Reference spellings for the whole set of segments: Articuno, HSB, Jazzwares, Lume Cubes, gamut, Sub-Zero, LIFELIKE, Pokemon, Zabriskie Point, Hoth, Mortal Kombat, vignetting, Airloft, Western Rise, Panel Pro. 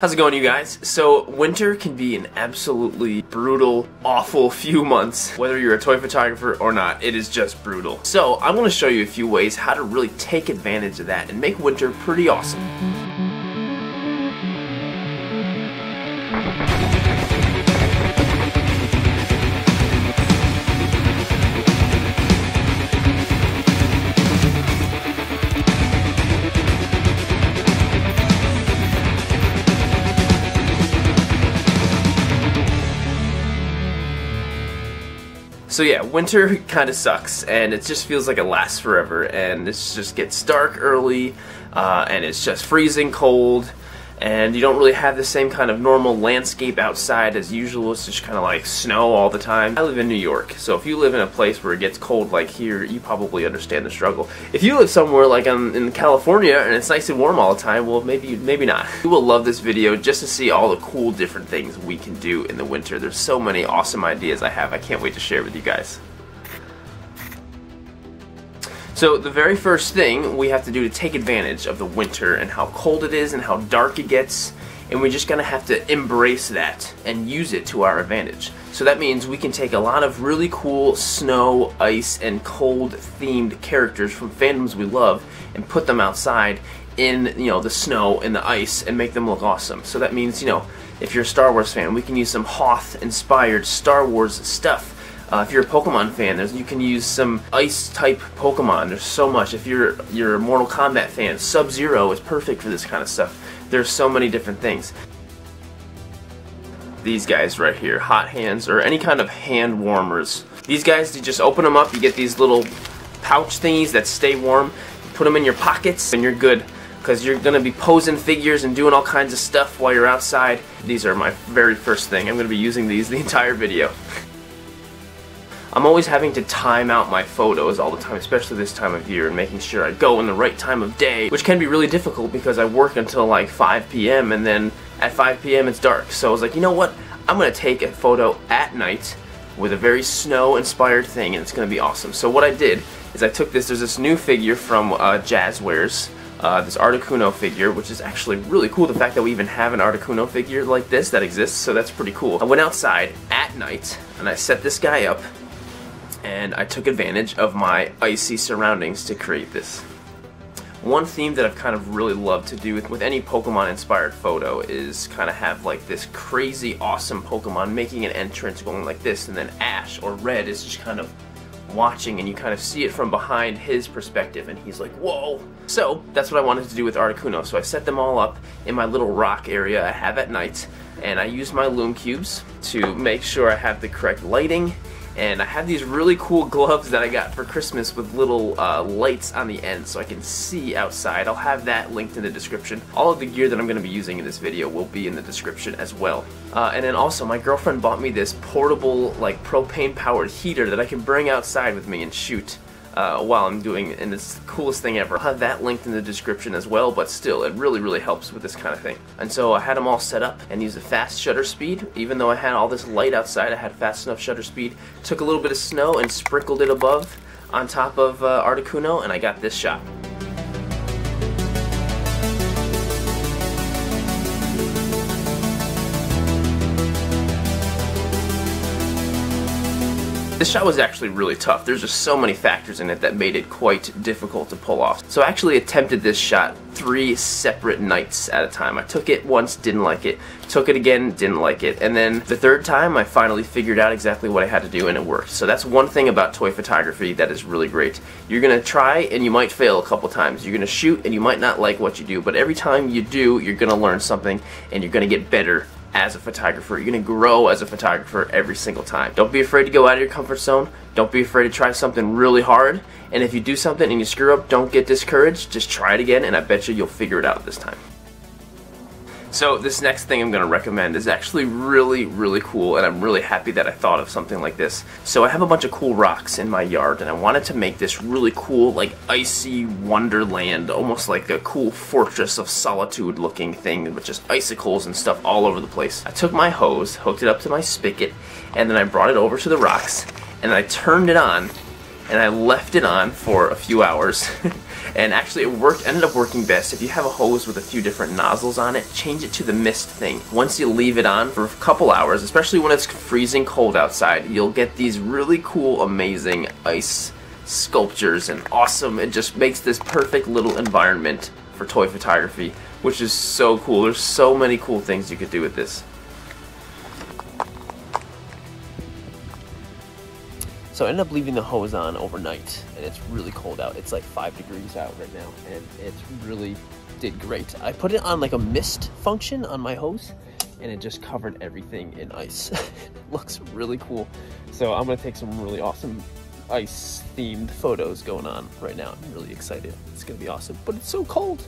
How's it going, you guys? So winter can be an absolutely brutal, awful few months. Whether you're a toy photographer or not, it is just brutal. So I'm going to show you a few ways how to really take advantage of that and make winter pretty awesome. So yeah, winter kind of sucks, and it just feels like it lasts forever, and it just gets dark early, and it's just freezing cold, and you don't really have the same kind of normal landscape outside as usual. It's just kind of like snow all the time. I live in New York, so if you live in a place where it gets cold like here, you probably understand the struggle. If you live somewhere like in California and it's nice and warm all the time, well, maybe not. You will love this video just to see all the cool different things we can do in the winter. There's so many awesome ideas I have. I can't wait to share with you guys. So the very first thing we have to do to take advantage of the winter and how cold it is and how dark it gets, and we're just going to have to embrace that and use it to our advantage. So that means we can take a lot of really cool snow, ice, and cold themed characters from fandoms we love and put them outside in, you know, the snow and the ice and make them look awesome. So that means, you know, if you're a Star Wars fan, we can use some Hoth inspired Star Wars stuff. If you're a Pokemon fan, you can use some ice-type Pokemon. There's so much. If you're a Mortal Kombat fan, Sub-Zero is perfect for this kind of stuff. There's so many different things. These guys right here, hot hands, or any kind of hand warmers. These guys, you just open them up, you get these little pouch thingies that stay warm, you put them in your pockets, and you're good. Because you're going to be posing figures and doing all kinds of stuff while you're outside. These are my very first thing. I'm going to be using these the entire video. I'm always having to time out my photos all the time, especially this time of year, and making sure I go in the right time of day, which can be really difficult because I work until like 5 p.m. and then at 5 p.m. it's dark. So I was like, you know what? I'm going to take a photo at night with a very snow-inspired thing, and it's going to be awesome. So what I did is I took this, there's this new figure from Jazzwares, this Articuno figure, which is actually really cool, the fact that we even have an Articuno figure like this that exists, so that's pretty cool. I went outside at night, and I set this guy up, and I took advantage of my icy surroundings to create this. One theme that I've kind of really loved to do with any Pokemon inspired photo is kind of have like this crazy awesome Pokemon making an entrance going like this, and then Ash or Red is just kind of watching, and you kind of see it from behind his perspective, and he's like, whoa! So that's what I wanted to do with Articuno, so I set them all up in my little rock area I have at night, and I use my Lume Cubes to make sure I have the correct lighting. And I have these really cool gloves that I got for Christmas with little lights on the end so I can see outside. I'll have that linked in the description. All of the gear that I'm going to be using in this video will be in the description as well. And then also, my girlfriend bought me this portable, like, propane-powered heater that I can bring outside with me and shoot while I'm doing it, and it's the coolest thing ever. I'll have that linked in the description as well, but still, it really, really helps with this kind of thing. And so I had them all set up and used a fast shutter speed. Even though I had all this light outside, I had fast enough shutter speed. Took a little bit of snow and sprinkled it above on top of Articuno, and I got this shot. This shot was actually really tough. There's just so many factors in it that made it quite difficult to pull off. So I actually attempted this shot 3 separate nights at a time. I took it once, didn't like it. Took it again, didn't like it. And then the third time, I finally figured out exactly what I had to do, and it worked. So that's one thing about toy photography that is really great. You're gonna try and you might fail a couple times. You're gonna shoot and you might not like what you do, but every time you do, you're gonna learn something and you're gonna get better as a photographer. You're gonna grow as a photographer every single time. Don't be afraid to go out of your comfort zone. Don't be afraid to try something really hard. And if you do something and you screw up, don't get discouraged. Just try it again, and I bet you you'll figure it out this time. So this next thing I'm going to recommend is actually really, really cool, and I'm really happy that I thought of something like this. So I have a bunch of cool rocks in my yard, and I wanted to make this really cool, like, icy wonderland, almost like a cool fortress of solitude looking thing with just icicles and stuff all over the place. I took my hose, hooked it up to my spigot, and then I brought it over to the rocks, and I turned it on, and I left it on for a few hours and actually it ended up working best if you have a hose with a few different nozzles on it. Change it to the mist thing. Once you leave it on for a couple hours, especially when it's freezing cold outside, you'll get these really cool, amazing ice sculptures and awesome. It just makes this perfect little environment for toy photography, which is so cool. There's so many cool things you could do with this. So I ended up leaving the hose on overnight, and it's really cold out. It's like 5 degrees out right now, and it really did great. I put it on like a mist function on my hose, and it just covered everything in ice. It looks really cool. So I'm gonna take some really awesome ice themed photos going on right now. I'm really excited. It's gonna be awesome, but it's so cold.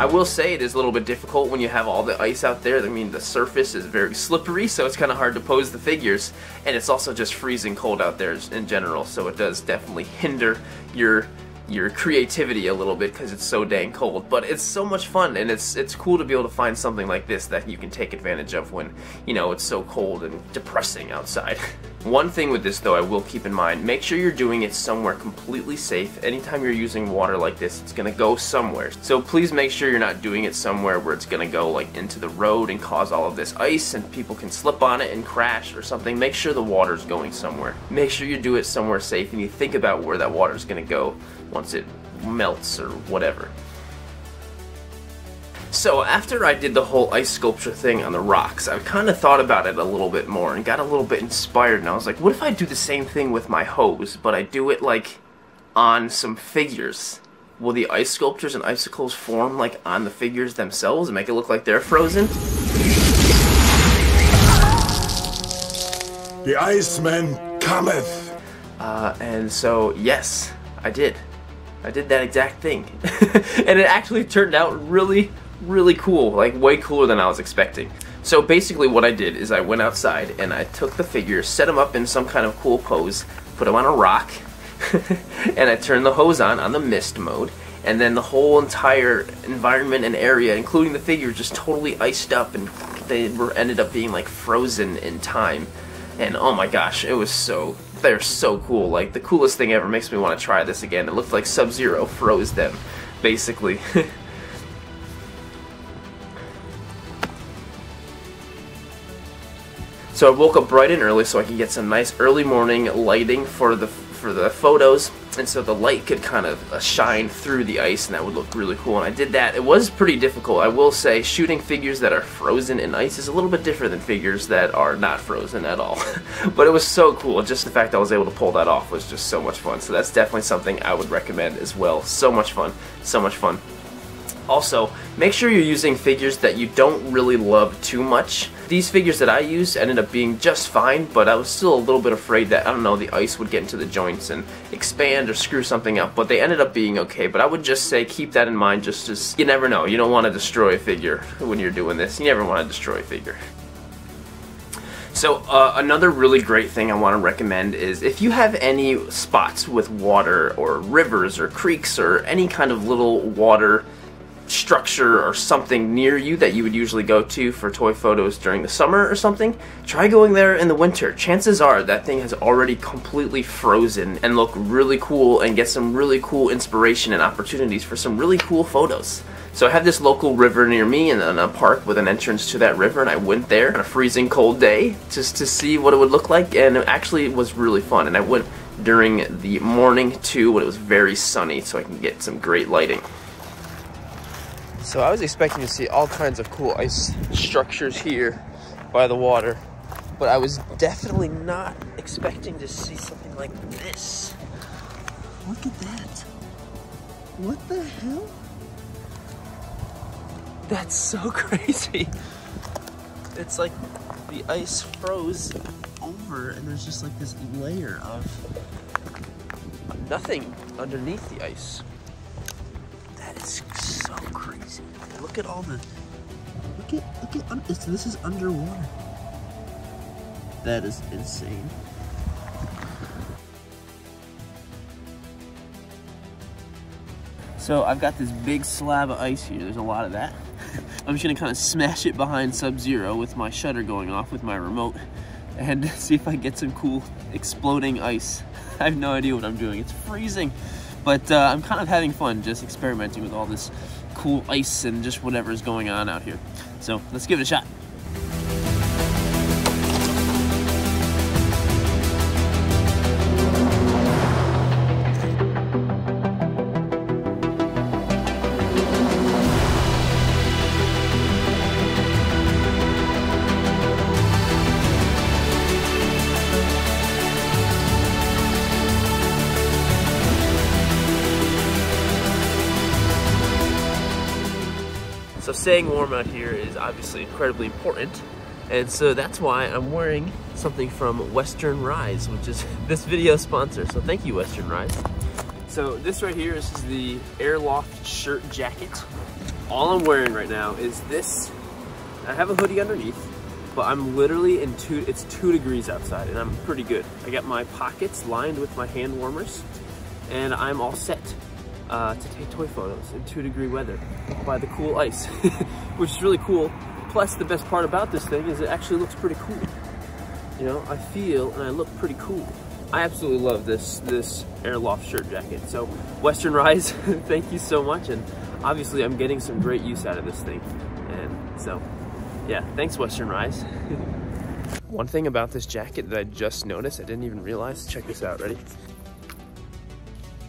I will say it is a little bit difficult when you have all the ice out there. I mean, the surface is very slippery, so it's kind of hard to pose the figures, and it's also just freezing cold out there in general, so it does definitely hinder your creativity a little bit because it's so dang cold. But it's so much fun, and it's cool to be able to find something like this that you can take advantage of when, you know, it's so cold and depressing outside. One thing with this though I will keep in mind, make sure you're doing it somewhere completely safe. Anytime you're using water like this, it's gonna go somewhere. So please make sure you're not doing it somewhere where it's gonna go like into the road and cause all of this ice and people can slip on it and crash or something. Make sure the water's going somewhere. Make sure you do it somewhere safe and you think about where that water's gonna go once it melts or whatever. So after I did the whole ice sculpture thing on the rocks, I kind of thought about it a little bit more and got a little bit inspired, and I was like, what if I do the same thing with my hose, but I do it like on some figures? Will the ice sculptures and icicles form like on the figures themselves and make it look like they're frozen? The Iceman cometh! And so, yes, I did that exact thing. And it actually turned out really cool, like way cooler than I was expecting. So basically what I did is I went outside and I took the figure, set them up in some kind of cool pose, put them on a rock, and I turned the hose on the mist mode, and then the whole entire environment and area, including the figure, just totally iced up, and they ended up being like frozen in time. And oh my gosh, it was so, they're so cool, like the coolest thing ever. Makes me want to try this again. It looked like Sub-Zero froze them, basically. So I woke up bright and early so I could get some nice early morning lighting for the photos, and so the light could kind of shine through the ice, and that would look really cool, and I did that. It was pretty difficult, I will say. Shooting figures that are frozen in ice is a little bit different than figures that are not frozen at all. But it was so cool. Just the fact I was able to pull that off was just so much fun, so that's definitely something I would recommend as well. So much fun, so much fun. Also, make sure you're using figures that you don't really love too much. These figures that I used ended up being just fine, but I was still a little bit afraid that, I don't know, the ice would get into the joints and expand or screw something up, but they ended up being okay. But I would just say keep that in mind, just as you never know. You don't want to destroy a figure when you're doing this. You never want to destroy a figure. So another really great thing I want to recommend is if you have any spots with water or rivers or creeks or any kind of little water structure or something near you that you would usually go to for toy photos during the summer or something, try going there in the winter. Chances are that thing has already completely frozen and look really cool and get some really cool inspiration and opportunities for some really cool photos. So I have this local river near me and a park with an entrance to that river, and I went there on a freezing cold day just to see what it would look like, and it actually was really fun. And I went during the morning too when it was very sunny so I can get some great lighting. So I was expecting to see all kinds of cool ice structures here by the water, but I was definitely not expecting to see something like this. Look at that. What the hell? That's so crazy. It's like the ice froze. Oh over and there's just like this layer of nothing underneath the ice. That is so crazy. Look at all the, look at, this is underwater. That is insane. So I've got this big slab of ice here. There's a lot of that. I'm just gonna kind of smash it behind Sub-Zero with my shutter going off with my remote and see if I get some cool exploding ice. I have no idea what I'm doing. It's freezing, but I'm kind of having fun just experimenting with all this cool ice and just whatever is going on out here. So let's give it a shot. So staying warm out here is obviously incredibly important, and so that's why I'm wearing something from Western Rise, which is this video's sponsor, so thank you, Western Rise. So this right here is the Airloft shirt jacket. All I'm wearing right now is this. I have a hoodie underneath, but I'm literally in it's 2 degrees outside, and I'm pretty good. I got my pockets lined with my hand warmers, and I'm all set. To take toy photos in 2 degree weather by the cool ice, which is really cool. Plus, the best part about this thing is it actually looks pretty cool. You know, I feel and I look pretty cool. I absolutely love this Airloft shirt jacket. So Western Rise, thank you so much. And obviously I'm getting some great use out of this thing. And so, yeah, thanks Western Rise. One thing about this jacket that I just noticed, I didn't even realize, check this out, ready?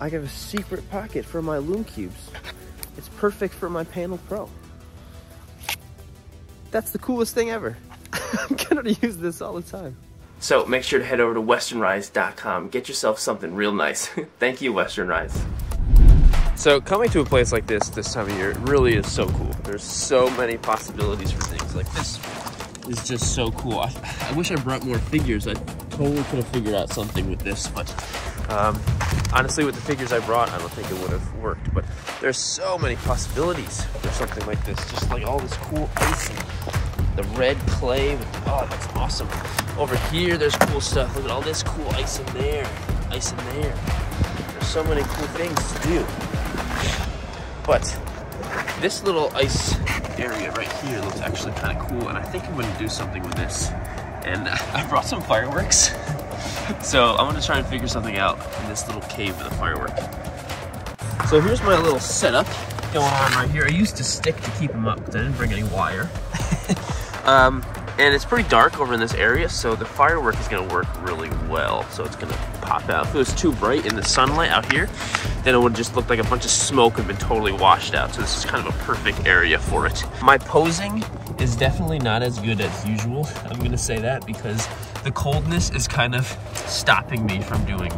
I have a secret pocket for my Lume Cubes. It's perfect for my Panel Pro. That's the coolest thing ever. I'm gonna use this all the time. So make sure to head over to westernrise.com. Get yourself something real nice. Thank you, Western Rise. So coming to a place like this time of year, it really is so cool. There's so many possibilities for things like this. It's just so cool. I wish I brought more figures. I totally could have figured out something with this, but honestly, with the figures I brought, I don't think it would have worked, but there's so many possibilities for something like this. Just like all this cool ice and the red clay. Oh, that's awesome. Over here, there's cool stuff. Look at all this cool ice in there, ice in there. There's so many cool things to do. But this little ice area right here looks actually kind of cool, and I think I'm going to do something with this. And I brought some fireworks. So I'm gonna try and figure something out in this little cave with a firework. So here's my little setup going on right here. I used a stick to keep them up because I didn't bring any wire. And it's pretty dark over in this area, so the firework is gonna work really well. So it's gonna pop out. If it was too bright in the sunlight out here, then it would just look like a bunch of smoke had been totally washed out. So this is kind of a perfect area for it. My posing is definitely not as good as usual. I'm gonna say that because the coldness is kind of stopping me from doing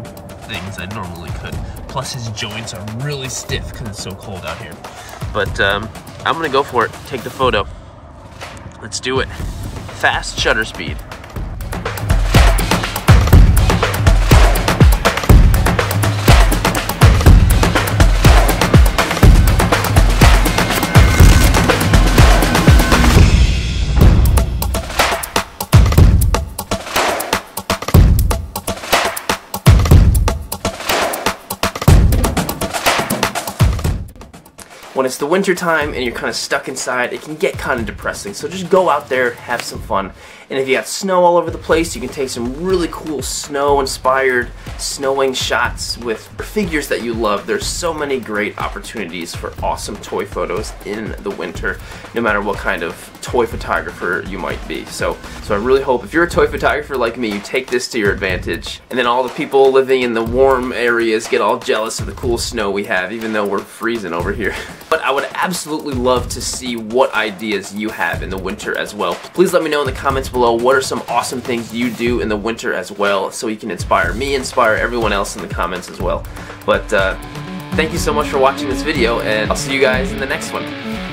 things I normally could. Plus his joints are really stiff because it's so cold out here. But I'm gonna go for it, take the photo. Let's do it. Fast shutter speed. When it's the winter time and you're kind of stuck inside, it can get kind of depressing. So just go out there, have some fun. And if you got snow all over the place, you can take some really cool snow-inspired snowing shots with figures that you love. There's so many great opportunities for awesome toy photos in the winter, no matter what kind of toy photographer you might be. So I really hope if you're a toy photographer like me, you take this to your advantage. And then all the people living in the warm areas get all jealous of the cool snow we have, even though we're freezing over here. But I would absolutely love to see what ideas you have in the winter as well. Please let me know in the comments below. What are some awesome things you do in the winter as well, so you can inspire me, inspire everyone else in the comments as well. But thank you so much for watching this video, and I'll see you guys in the next one.